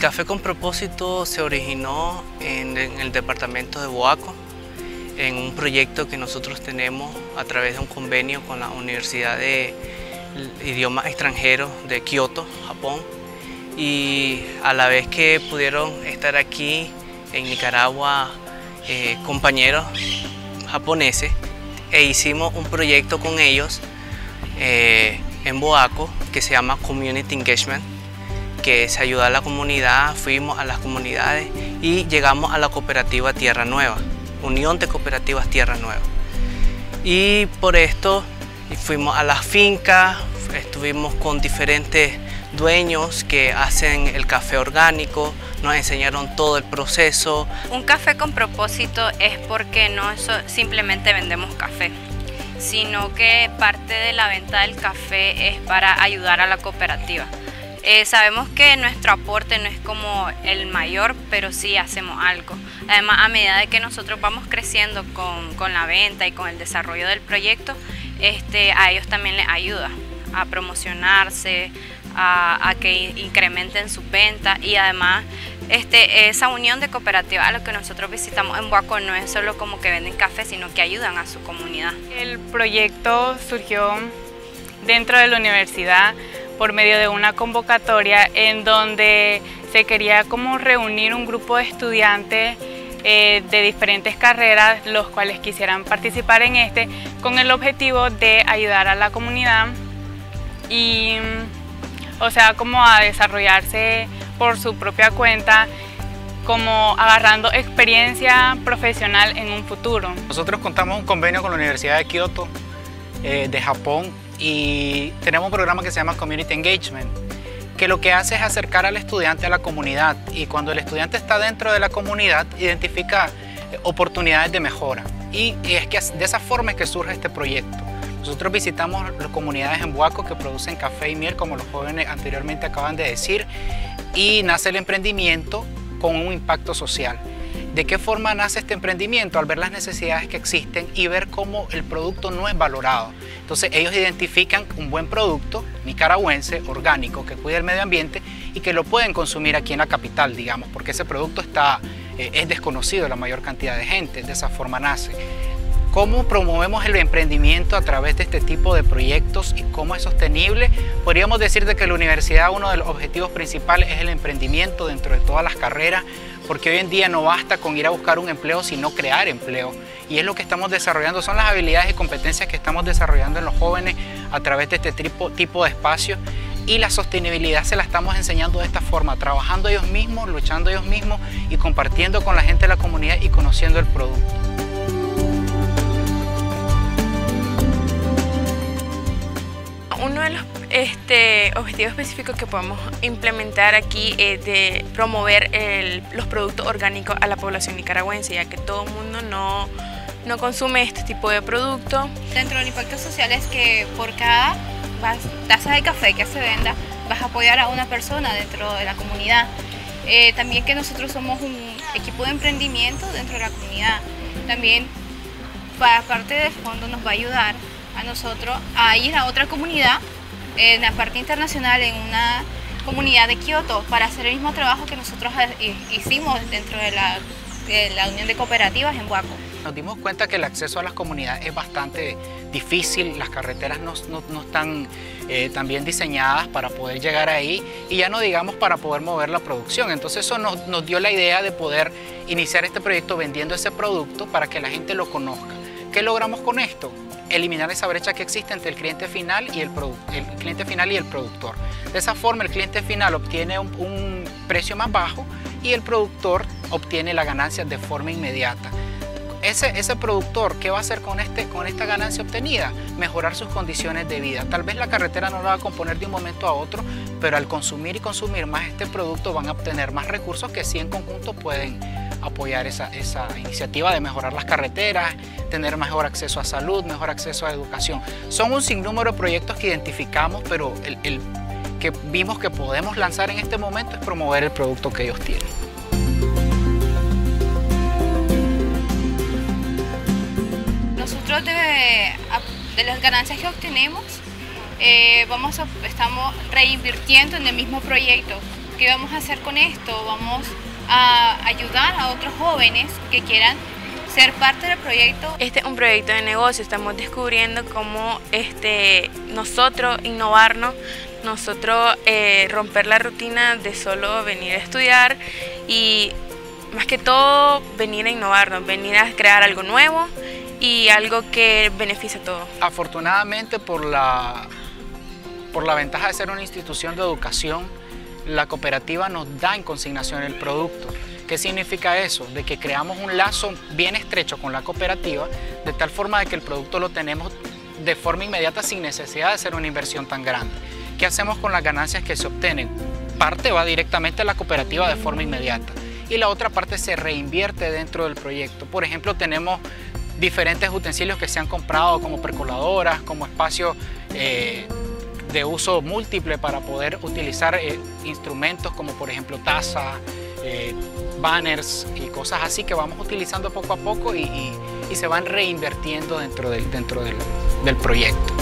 Café con Propósito se originó en el departamento de Boaco, en un proyecto que nosotros tenemos a través de un convenio con la Universidad de Idiomas Extranjeros de Kyoto, Japón, y a la vez que pudieron estar aquí en Nicaragua compañeros japoneses, e hicimos un proyecto con ellos en Boaco que se llama Community Engagement, que es ayudar a la comunidad. Fuimos a las comunidades y llegamos a la cooperativa Tierra Nueva, Unión de Cooperativas Tierra Nueva. Y por esto fuimos a las fincas, estuvimos con diferentes dueños que hacen el café orgánico, nos enseñaron todo el proceso. Un café con propósito es porque no simplemente vendemos café, sino que parte de la venta del café es para ayudar a la cooperativa. Sabemos que nuestro aporte no es como el mayor, pero sí hacemos algo. Además, a medida de que nosotros vamos creciendo con la venta y con el desarrollo del proyecto, a ellos también les ayuda a promocionarse, a que incrementen sus ventas. Y además, esa unión de cooperativas a la que nosotros visitamos en Boaco no es solo como que venden café, sino que ayudan a su comunidad. El proyecto surgió dentro de la universidad, por medio de una convocatoria en donde se quería como reunir un grupo de estudiantes de diferentes carreras, los cuales quisieran participar en con el objetivo de ayudar a la comunidad y, como a desarrollarse por su propia cuenta, como agarrando experiencia profesional en un futuro. Nosotros contamos un convenio con la Universidad de Kyoto, de Japón, y tenemos un programa que se llama Community Engagement, que lo que hace es acercar al estudiante a la comunidad, y cuando el estudiante está dentro de la comunidad identifica oportunidades de mejora, y es que de esa forma es que surge este proyecto. Nosotros visitamos las comunidades en Boaco que producen café y miel, como los jóvenes anteriormente acaban de decir, y nace el emprendimiento con un impacto social. ¿De qué forma nace este emprendimiento? Al ver las necesidades que existen y ver cómo el producto no es valorado. Entonces ellos identifican un buen producto nicaragüense, orgánico, que cuida el medio ambiente y que lo pueden consumir aquí en la capital, digamos, porque ese producto es desconocido de la mayor cantidad de gente. De esa forma nace. ¿Cómo promovemos el emprendimiento a través de este tipo de proyectos y cómo es sostenible? Podríamos decir de que la universidad, uno de los objetivos principales es el emprendimiento dentro de todas las carreras, porque hoy en día no basta con ir a buscar un empleo, sino crear empleo. Y es lo que estamos desarrollando, son las habilidades y competencias que estamos desarrollando en los jóvenes a través de este tipo de espacios. Y la sostenibilidad se la estamos enseñando de esta forma, trabajando ellos mismos, luchando ellos mismos y compartiendo con la gente de la comunidad y conociendo el producto. Uno de los objetivos específicos que podemos implementar aquí es de promover los productos orgánicos a la población nicaragüense, ya que todo el mundo no consume este tipo de producto. Dentro del impacto social es que por cada taza de café que se venda vas a apoyar a una persona dentro de la comunidad. También que nosotros somos un equipo de emprendimiento dentro de la comunidad. También para parte del fondo nos va a ayudar a nosotros a ir a otra comunidad en la parte internacional, en una comunidad de Kioto, para hacer el mismo trabajo que nosotros hicimos dentro de la Unión de Cooperativas en Boaco. Nos dimos cuenta que el acceso a las comunidades es bastante difícil, las carreteras no están tan bien diseñadas para poder llegar ahí, y ya no digamos para poder mover la producción. Entonces eso nos dio la idea de poder iniciar este proyecto vendiendo ese producto para que la gente lo conozca. ¿Qué logramos con esto? Eliminar esa brecha que existe entre el cliente final y el productor. De esa forma el cliente final obtiene un precio más bajo y el productor obtiene la ganancia de forma inmediata. Ese productor, ¿qué va a hacer con esta ganancia obtenida? Mejorar sus condiciones de vida. Tal vez la carretera no la va a componer de un momento a otro, pero al consumir y consumir más este producto van a obtener más recursos que sí en conjunto pueden apoyar esa iniciativa de mejorar las carreteras, tener mejor acceso a salud, mejor acceso a educación. Son un sinnúmero de proyectos que identificamos, pero el que vimos que podemos lanzar en este momento es promover el producto que ellos tienen. Nosotros de las ganancias que obtenemos estamos reinvirtiendo en el mismo proyecto ¿qué vamos a hacer con esto? Vamos a ayudar a otros jóvenes que quieran ser parte del proyecto. Este es un proyecto de negocio, estamos descubriendo cómo nosotros innovarnos, nosotros romper la rutina de solo venir a estudiar y más que todo venir a innovarnos, venir a crear algo nuevo y algo que beneficie a todos. Afortunadamente por la ventaja de ser una institución de educación, la cooperativa nos da en consignación el producto. ¿Qué significa eso? De que creamos un lazo bien estrecho con la cooperativa, de tal forma de que el producto lo tenemos de forma inmediata sin necesidad de hacer una inversión tan grande. ¿Qué hacemos con las ganancias que se obtienen? Parte va directamente a la cooperativa de forma inmediata y la otra parte se reinvierte dentro del proyecto. Por ejemplo, tenemos diferentes utensilios que se han comprado como percoladoras, como espacios de uso múltiple para poder utilizar instrumentos como por ejemplo tazas, banners y cosas así que vamos utilizando poco a poco y se van reinvirtiendo dentro del proyecto.